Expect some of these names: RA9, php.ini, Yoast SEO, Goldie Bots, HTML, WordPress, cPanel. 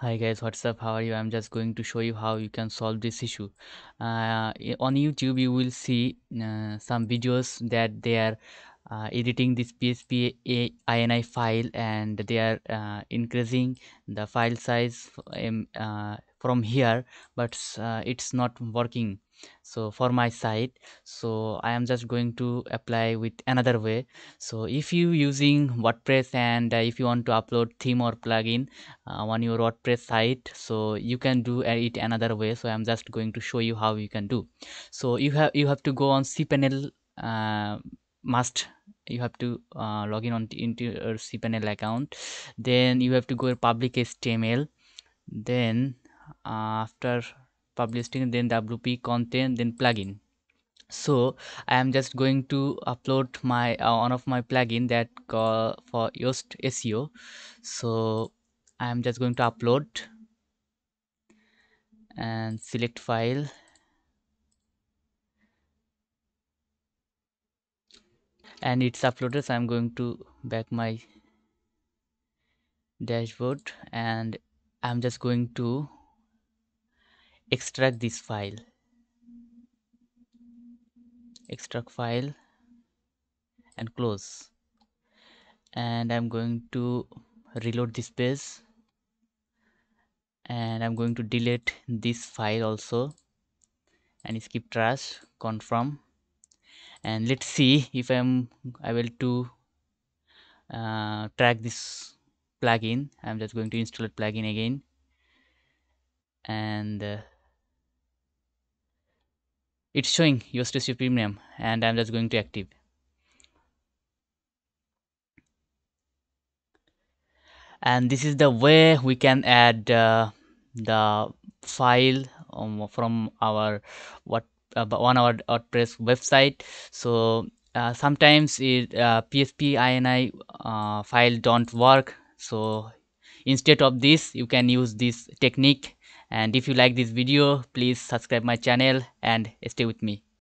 Hi guys, what's up? How are you? I'm just going to show you how you can solve this issue. On YouTube you will see some videos that they are editing this php.ini file, and they are increasing the file size from here, but it's not working so for my site. So I am just going to apply with another way. So if you using WordPress and if you want to upload theme or plugin on your WordPress site, so you can do it another way. So I am just going to show you how you can do. So you have to go on cPanel, you have to log in into your cPanel account. Then you have to go to public HTML, then after publishing, then WP content, then plugin. So I am just going to upload my one of my plugin that call for Yoast SEO. So I am just going to upload and select file. And it's uploaded, so I am going to back my dashboard, and I am just going to extract this file, extract file and close. And I'm going to reload this page, and I'm going to delete this file also and skip trash, confirm. And let's see if I'm able to track this plugin. I'm just going to install a plugin again, and it's showing Yoast SEO Premium, and I'm just going to active. And this is the way we can add the file from our WordPress website. So sometimes php.ini file don't work. So instead of this, you can use this technique. And if you like this video, please subscribe my channel and stay with me.